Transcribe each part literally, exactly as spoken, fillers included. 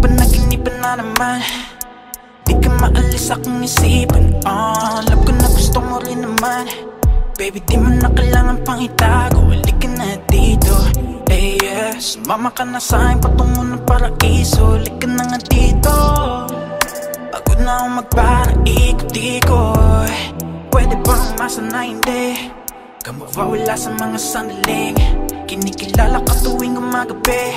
panaginipan na naman. Di ka maalis akong isipan. Oh, alam ko na gusto mo rin naman. Baby, di mo na kailangan pang itago. Walik ka na dito. Hey, yeah, sumama ka na sa'kin patungo ng paraiso. Walik ka na nga dito. Pagod na akong magbara, ikot-ikot. Pwede bang masanayin di? Ka mawawala sa mga sandaling kinikilala ka tuwing gumagabi.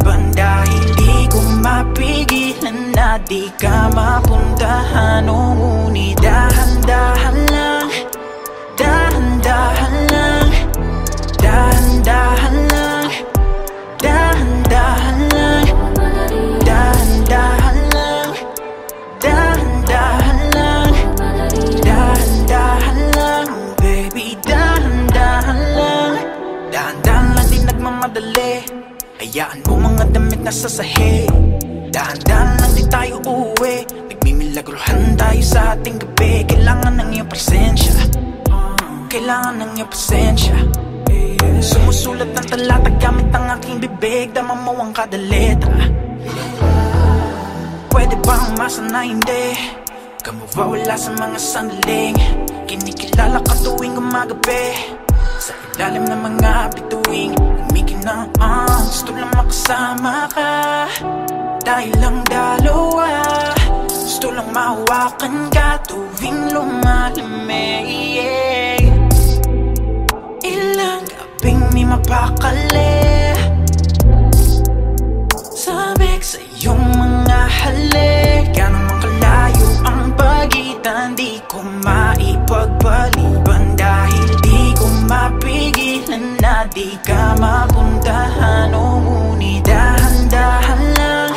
dahil di ko mapigilan na di ka mapuntahan. O ngunit dahan-dahan lang, dahan-dahan lang, dahan-dahan lang, dahan-dahan lang, dahan-dahan lang, dahan-dahan lang, dahan-dahan lang, baby, dahan-dahan lang, dahan-dahan lang, di nagmamadali. Hayaan mo mga damit na sasahe. Dahan-dahan lang di tayo uuwi. Nagmimilagrohan tayo sa ating gabi. Kailangan ng iyong presensya, kailangan ng iyong presensya. Sumusulat ng talata gamit ang aking bibig. Dama mo ang kada letra. Pwede bang masanayin di? Ka mawawala sa mga sandaling kinikilala ka tuwing gumagabi. Sa ilalim ng mga bituin, kumikinaan, gusto lang makasama ka. Dahil lang dalawa, gusto lang mahawakan ka tuwing lumalamig, yeah. Ilang gabing di mapakali, sabik sa iyong mga halik. Gano'n mang kalayo ang pagitan, di ko maipagpaliban dahil di ko mapigilan na di ka mapuntahan. O ngunit dahan-dahan lang,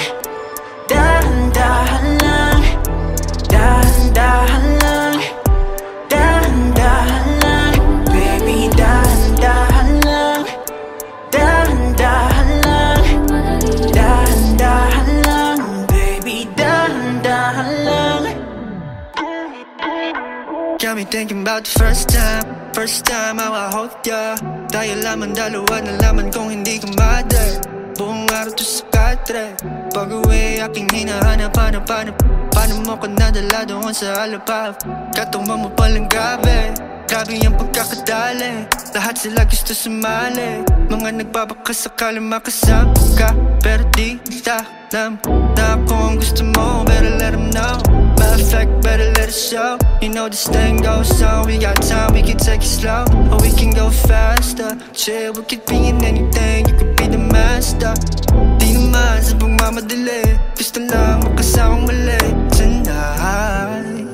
dahan-dahan lang, dahan-dahan lang, dahan-dahan lang, baby, dahan-dahan lang, dahan-dahan lang, dahan-dahan lang, baby, dahan-dahan lang. Got me thinking about the first time, first time how I hold ya. Tayo laman dalawa na laman kung hindi ka mother. Buong araw to sa katre. Pag-uwi aking hinahanap, hanap, hanap. Paano mo ko nadala doon sa alabab? Katumba mo palang grabe, grabe yung pagkakadali. Lahat sila gusto sumali. Mga nagbabaka sakala makasama ka. Pero di alam na ako ang gusto mo. Better let them know, matter of fact better let it show. You know this thing goes on, we got time, we can take it slow. Or we can go faster, chill, we could be in anything, you could be the master. Di naman sa pagmamadali, gusto lang makasawang mali. Tonight,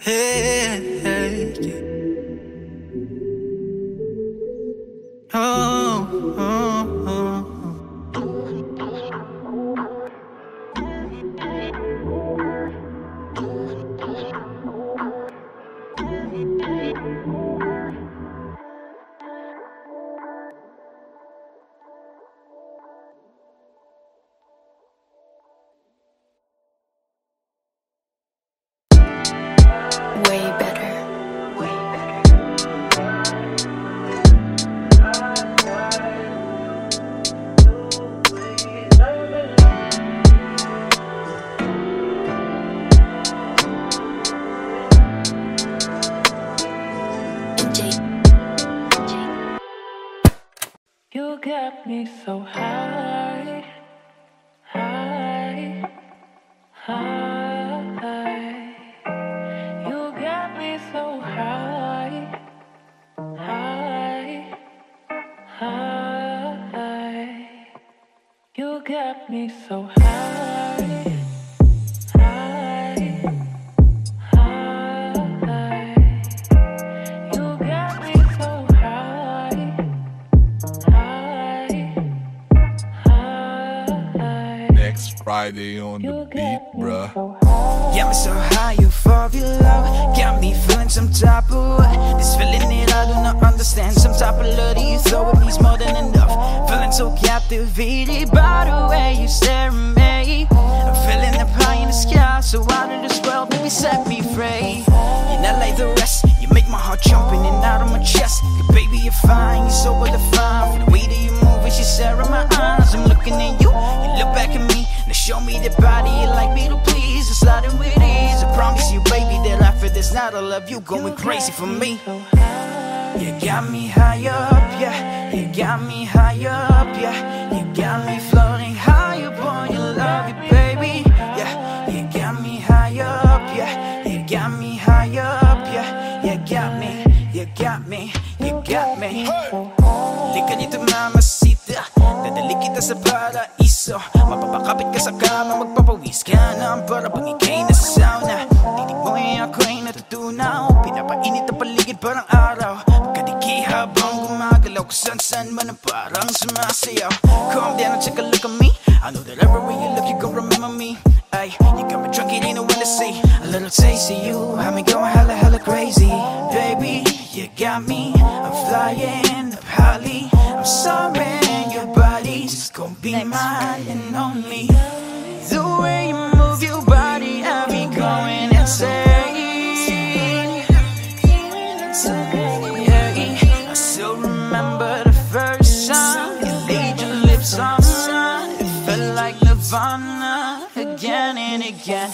hey, hey, yeah. Oh, oh, oh. Got me so high, high, high. You got me so high, high, high. You got me so high. It's Friday on the beat, bruh. Got me so high off of your love. Got me feeling some type of way. This feeling that I do not understand. Some type of love that you throw at me's more than enough. Feeling so captivated by the way you stare at me. I'm feeling the pie in the sky, so out of this world, baby, set me free. You're not like the rest. You make my heart jump in and out of my chest. But baby, you're fine, you're so well defined. For the way that you move as you stare in my eyes. I'm looking at you, you look back at me. Now show me the body you like me to please. I'm sliding with ease. I promise you, baby, that after this night I'll love you going crazy for me. You got me higher up, yeah. You got me higher up, yeah. You got me floating higher, boy, you love you, baby, yeah. You got me higher up, yeah. You got me higher up, yeah. You got me, you got me, you got me. Lika dito, mamacita. Dadali kita sa paraiso. Mapapakapit ka sa kama, magpapawis ka na. Para pag ikay na sa sauna. Titigmoy ako ay natutunaw. Pinapainit ang paligid parang araw. Habang gumagalaw ko san-san man ang parang sumasayaw. Calm down and take a look at me. I know that everywhere you look you gon' remember me. Ay, you got me drunk, it ain't no one to see. A little taste of you, had me going hella, hella crazy. Baby, you got me, I'm flying up highly. I'm sorry, your body just gon' be mine and only. The way you move your body, I be going insane. So baby, I still remember the first time you laid your lips on mine. It felt like Nirvana again and again.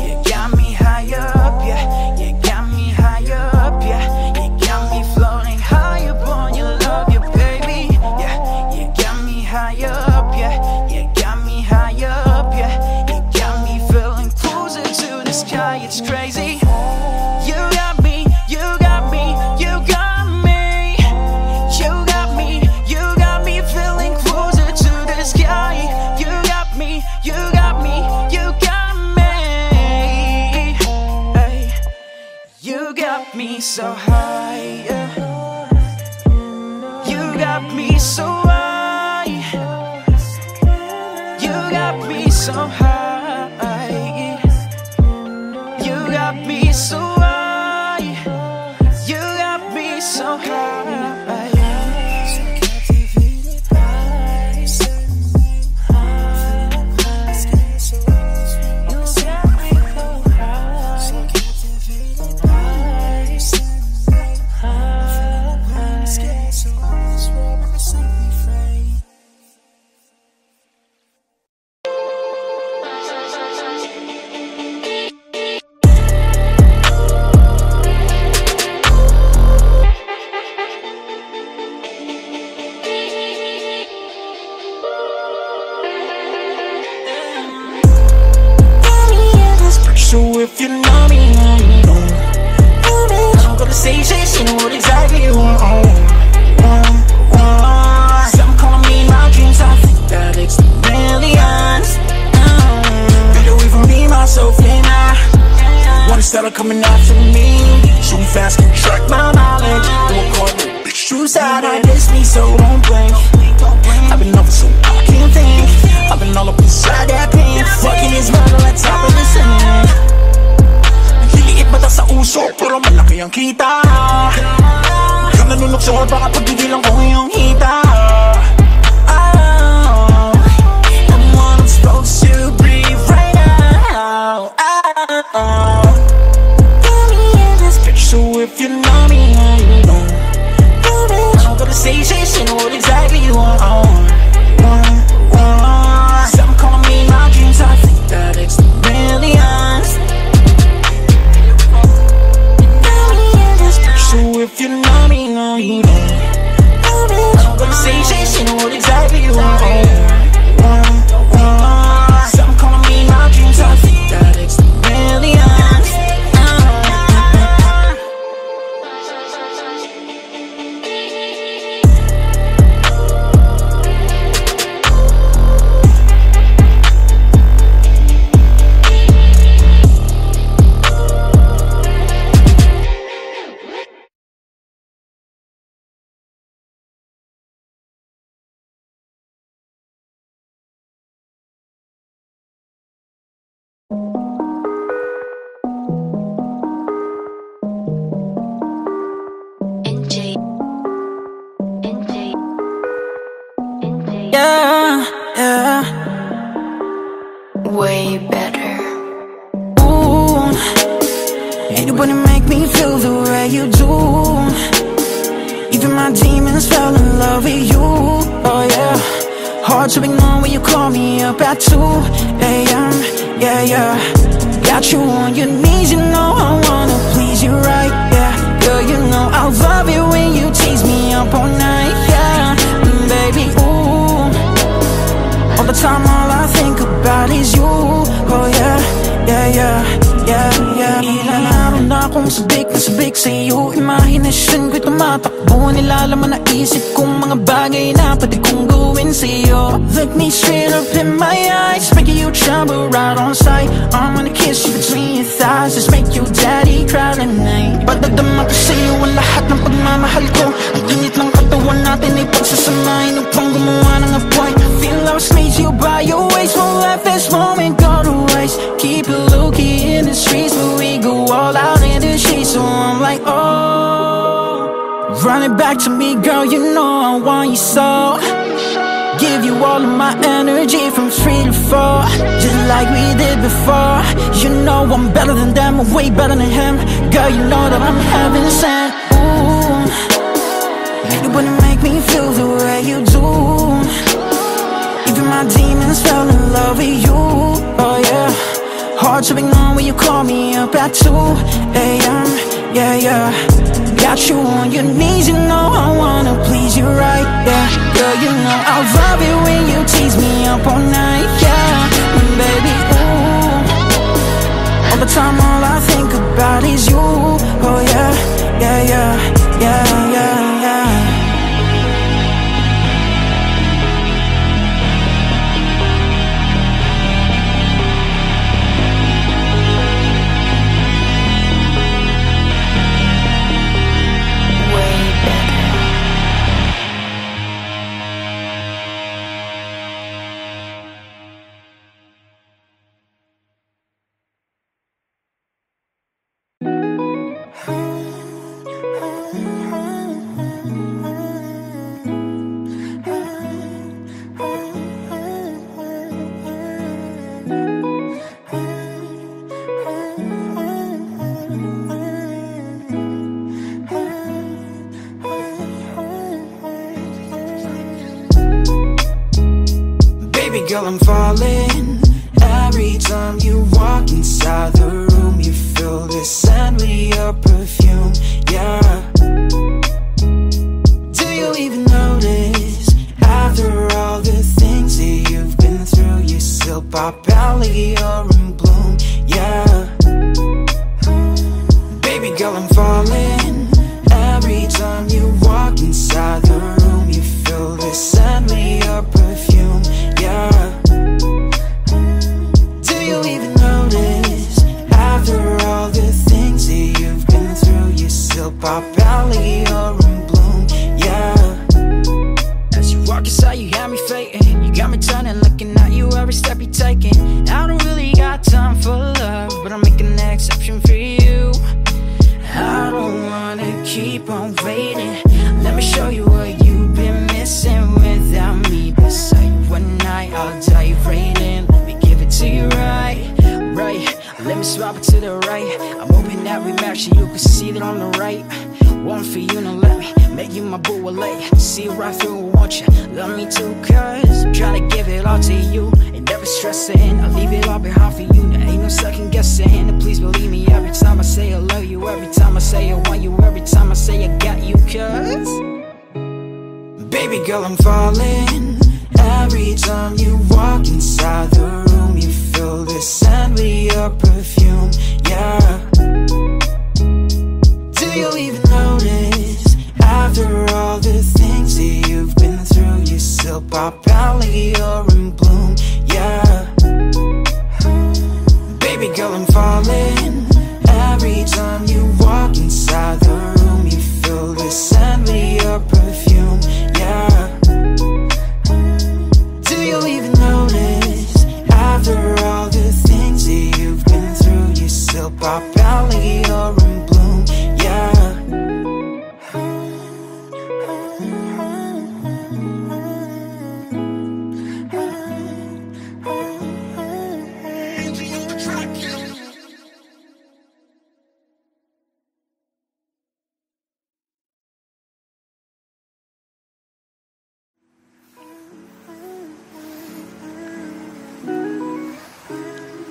You got me higher up, yeah. You got me higher up, yeah. You got me floating higher, boy, you love you, baby, yeah. You got me higher up, yeah. You got me higher up, yeah. You got me feeling closer to the sky, it's crazy. You got me, you got me, you got me. You got me, you got me, hey. You got me so high, yeah. You got me so high. You got me so high. You got me so high. You got me so high. Yeah, yeah, way better. Ooh, anybody make me feel the way you do. Even my demons fell in love with you. Oh yeah, hard to ignore when you call me up at two A M Yeah, yeah, got you on your knees, you know I wanna please you right. Yeah, girl, you know I love it when you tease me up all night. Yeah, baby, ooh. All the time, all I think about is you. Oh yeah, yeah, yeah, yeah, yeah. Ilalaro na akong sabik na sabik sa'yo. Imahinasyon ko'y tumatakbo. Nilalaman na isip kong mga bagay na pwede kong gawin sa'yo. Look me straight up in my eyes, making you trouble right on sight. I wanna kiss you between your thighs, just make your daddy cry tonight. Padadama ko sa'yo ang lahat ng pagmamahal ko. Ang init ng katawan natin ay pagsasamahin upang gumawa ng appoint. I sneeze you by your waist, won't let this moment go to waste. Keep it low-key in the streets, but we go all out in the sheets. So I'm like, oh, run it back to me, girl, you know I want you so. Give you all of my energy from three to four, just like we did before. You know I'm better than them, I'm way better than him. Girl, you know that I'm heaven sent. Ooh, you wouldn't make me feel the way you do. Even my demons fell in love with you, oh yeah. Hard to ignore when you call me up at two A M Yeah, yeah, got you on your knees, you know I wanna please you right, yeah. Girl, you know I love it when you tease me up all night, yeah. And baby, ooh, all the time all I think about is you, oh yeah, yeah, yeah, yeah, yeah. Girl, I'm falling. Every time you walk inside the room, you feel the scent with your perfume, yeah. Do you even notice? After all the things that you've been through, you still pop out like you're in bloom, yeah. Baby girl, I'm falling. Every time you walk inside the room, you feel the scent with your perfume, yeah. Do you even notice? After all the things that you've been through, you still pop out like you're in bloom, yeah. As you walk inside, you got me faking. You got me turning, looking at you every step you're taking. I don't really got time for love, but I'm making an exception for you. I don't wanna keep on waiting. Let me show you what you've been missing without me beside you. One night I'll dive right in. Let me give it to you right, right. Let me swap it to the right. I'm hoping that we match and you can see that I'm the right one for you. Now let me make you my boo. I'll let you see right through. Won't you love me too? Cause I'm trying to give it all to you and never stressing. I'll leave it all behind for you. Now ain't no second guessing. And please believe me every time I say I love you, every time I say I want you, every time I say I got you. Cause baby girl, I'm falling. Every time you walk inside the room, you feel the scent with your perfume, yeah. Do you even notice? After all the things that you've been through, you still pop out like you're in bloom, yeah. Baby girl, I'm falling. Every time you walk inside the room, you feel the scent with your perfume, yeah. Do you even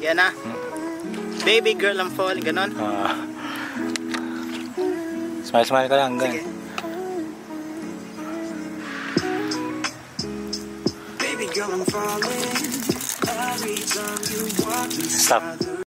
Yan na. Baby girl ang fall, ganon. Uh, smile smile ka lang, ganon. Baby girl, I'm falling. Stop.